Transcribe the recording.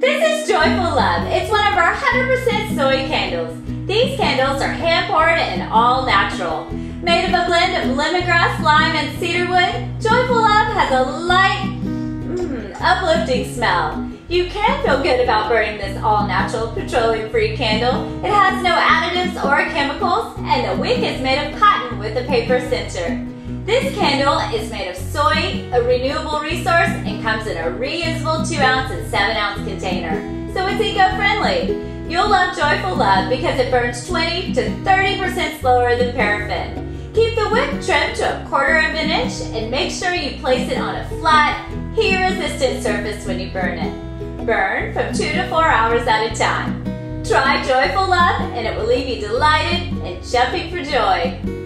This is Joyful Love. It's one of our 100% soy candles. These candles are hand-poured and all natural. Made of a blend of lemongrass, lime, and cedarwood, Joyful Love has a light, uplifting smell. You can feel good about burning this all-natural, petroleum-free candle. It has no additives or chemicals, and the wick is made of cotton with a paper center. This candle is made of soy, a renewable resource, and comes in a reusable 2-ounce and 7-ounce container. So it's eco-friendly. You'll love Joyful Love because it burns 20 to 30% slower than paraffin. Keep the wick trimmed to a 1/4 of an inch and make sure you place it on a flat, heat-resistant surface when you burn it. Burn from 2 to 4 hours at a time. Try Joyful Love and it will leave you delighted and jumping for joy.